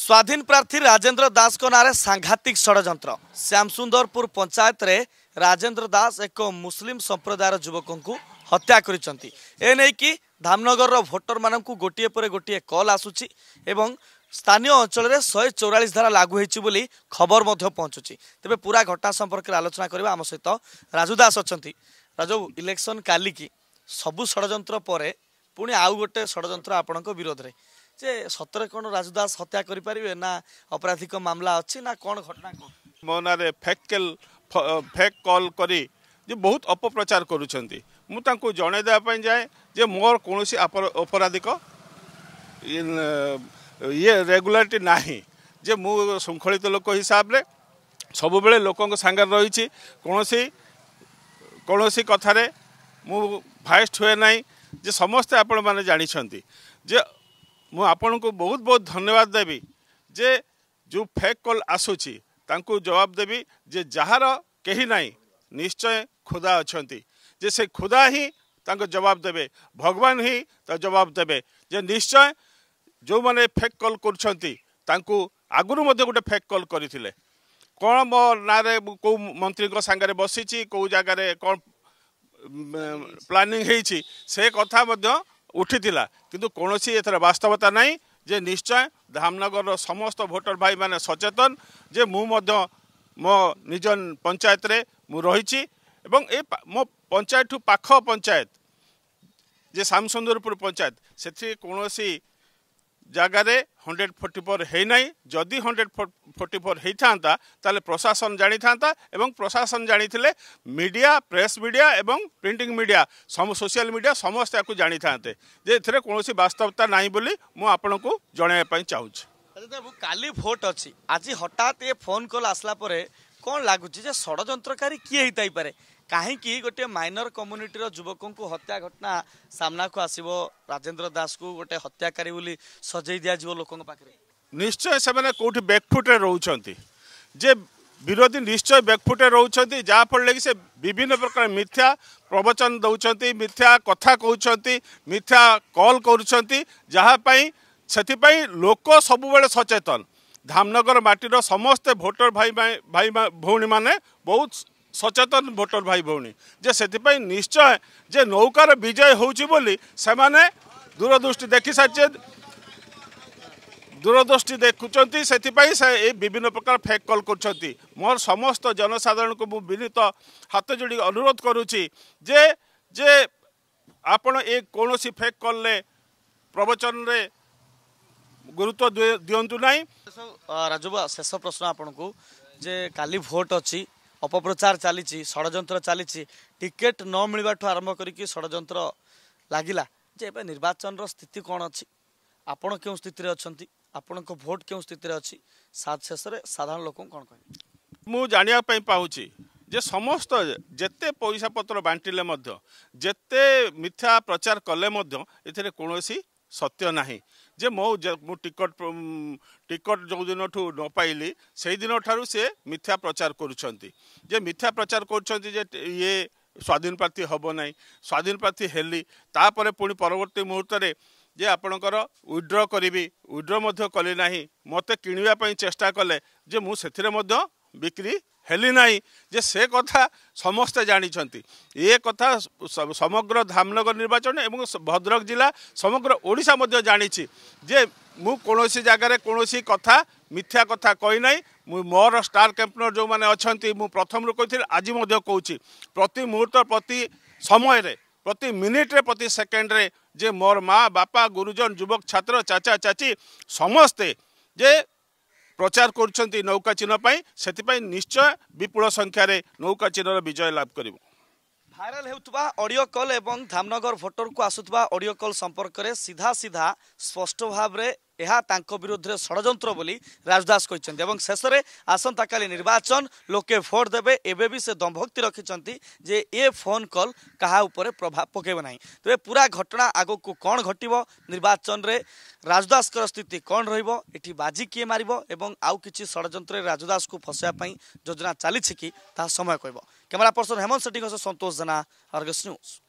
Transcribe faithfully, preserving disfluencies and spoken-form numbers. स्वाधीन प्रार्थी राजेंद्र दास को नारे सांघातिक षडयंत्र। श्यामसुंदरपुर पंचायत रे राजेंद्र दास एक मुस्लिम संप्रदायर युवकों को हत्या करिसंती। ए नै कि धामनगर भोटर मानकू गोटे पर गोटे कॉल आसुची एवं स्थानीय अंचल में शहे चौरालीस धारा लागू होती खबर पहुंचुची। तेबे पूरा घटना संपर्क आलोचना करवा आम सहित राजू दास अच्छा। राजू, इलेक्शन काली की सबू षडयंत्र परे पुणी आउ गोटे षडयंत्र आपणक विरोध रे जे सतरे कौन राजू दास हत्या करि परिबे ना अपराधिक मामला अच्छी ना कौन घटना को मो नारे फेक फेक कॉल करी जे बहुत अपप्रचार करूछंती। मु तांको जणे देबा पई जाय जे मोर कोनोसी अपराधिक ये रेगुलरिटी नाही जे मु शृंखलित लोक हिसाब रे सब बेले लोकक संगर रहीची। कोनोसी कोनोसी कथा रे मु भाइस्ट हुए नाही जे समस्त आपण माने जानिछंती। जे मु आपण को बहुत बहुत धन्यवाद देवी जे जो फेक कॉल आसुची तांको जवाब देवी जे जहार कही नाही निश्चय खुदा अछंती जे से खुदा ही तांको जवाब देबे, भगवान ही त जवाब देबे। जे निश्चय जो माने फेक कॉल करछंती तांको आगुरु मध्ये गोटे फेक कॉल करिथिले कोन मो नारे को मंत्री को संगे बसीची को जगह रे कोन प्लानिंग हेची से कथा मध्ये उठी थिला किंतु कोनोसी एथरा वास्तवता नहीं। जे निश्चय धामनगर समस्त भोटर भाई माने सचेतन जे मु मध्ये मो निजन पंचायत रे मु रहीची एवं ए मो पंचायत ठू पाख पंचायत जे श्यामसुंदरपुर पंचायत से कोनोसी जगह रे हंड्रेड फोर्टी फोर है ना। जदि हंड्रेड फोर्टी फोर होता प्रशासन जानी था एवं प्रशासन जानी थे मीडिया प्रेस मीडिया एवं printing media some social media समस्त आपको जानी था कौन वास्तवता ना बोली मुझे जनवाई चाहूँगी। काली भोट अच्छी आज हठात ये फोन कॉल आसला कौन लगुचे षडयंत्रकारी किए होता है कहीं गोटे माइनर कम्युनिटी युवकों को हत्या घटना सामना को आसो राजेंद्र दास को गोटे हत्याकारी बोली सजई दिजाव लोक निश्चय से मैंने कौट बैकफुट्रे रोचे जे विरोधी निश्चय बैकफुट्रे रोचे जहाँफल से विभिन्न प्रकार मिथ्या प्रवचन दौरान मिथ्या कथा कहते मिथ्या कॉल करोक सबुबले सचेतन। धामनगर माटीर समस्ते भोटर भाई भाई भौणी माने बहुत सचेतन भोटर भाई भौणी जे से निश्चय जे नौकार विजय होउची बोली से माने दूरदृष्टि देखि साचे दूरदृष्टि देखुचंती से विभिन्न प्रकार फेक कॉल करछंती। मोर समस्त जनसाधारण को विनीत हाथ जोड़ी अनुरोध करूची जे जे आपण ए कोनोसी फेक कॉल ले प्रवचन रे गुरुत्व दिंतु ना। राजू बा, शेष प्रश्न आपण को जे काली भोट अच्छी अपप्रचार चली षडयंत्र चली टिकेट न मिलवा ठू आरंभ करके षडयंत्र लागिला जे ए निर्वाचन रो स्थिति कौन अच्छी आपण क्यों स्थिति अच्छा आपण को भोट क्यों स्थिति अच्छी शेष में साधारण लोक कौन कह मु जानापी पाऊँगी जे समस्त जेते पैसा पत्र बांटिले जेते मिथ्या प्रचार कले एथेरे कोनोसी सत्य नाही। जे मो मु टिकट टिकट जो दिन ठू न पाइली से दिन ठारू से मिथ्या प्रचार करुछंती जे मिथ्या प्रचार करुछंती जे ये स्वाधीन प्रार्थी हब नाई स्वाधीन प्रार्थी हेली तापर पुणी परवर्ती मुहूर्त रे जे आपणकर विड्र करी विड्र मध्य कली नाही मते किणवा पई चेष्टा कले जे मु सेथिरे मध्य बिक्री हेली नाही जे से कथा समस्ते जानिछंती। ये कथा समग्र धामनगर निर्वाचन एवं भद्रक जिला समग्र ओडिशा मध्ये जानिछि जे मु कोनोसी जगह रे कोनोसी कथा मिथ्या कथा कहि नाही। मु मोर स्टार कैंपनर जो माने अछंती मु प्रथम रु कहिथि आजि मध्ये कहूछि प्रति मुहूर्त प्रति समय रे प्रति मिनिट रे प्रति सेकेंड रे जे मोर माँ बापा गुरुजन युवक छात्र चाचा चाची समस्ते जे प्रचार करुछंती नौका चिन्ह पाई से निश्चय विपुल संख्यार नौका चिन्ह विजय लाभ करिवो। भाइराल हेउतबा ऑडियो कॉल एवं धामनगर भोटर को आसुतबा ऑडियो कॉल संपर्क रे सीधा सीधा स्पष्ट भाव रे एहा तांको विरोध रे षडयंत्र बोली राजू दास कहिसेंती एवं शेष रे आसंता काली निर्वाचन लोके भोट देबे एबे भी से दंभक्ति रखिसेंती जे ए फोन कॉल कहा ऊपर प्रभाव पकेबो नाही। तो ए पूरा घटना आगो को कोन घटिबो निर्वाचन रे राजू दास कर स्थिति कोन रहइबो एठी बाजी किए मारिबो एवं आउ किछि षडयंत्र रे राजू दास को फसया पई योजना चालिछि कि ता समय कहइबो। Camera person Hemant Sethi Santosh Jena Argus news.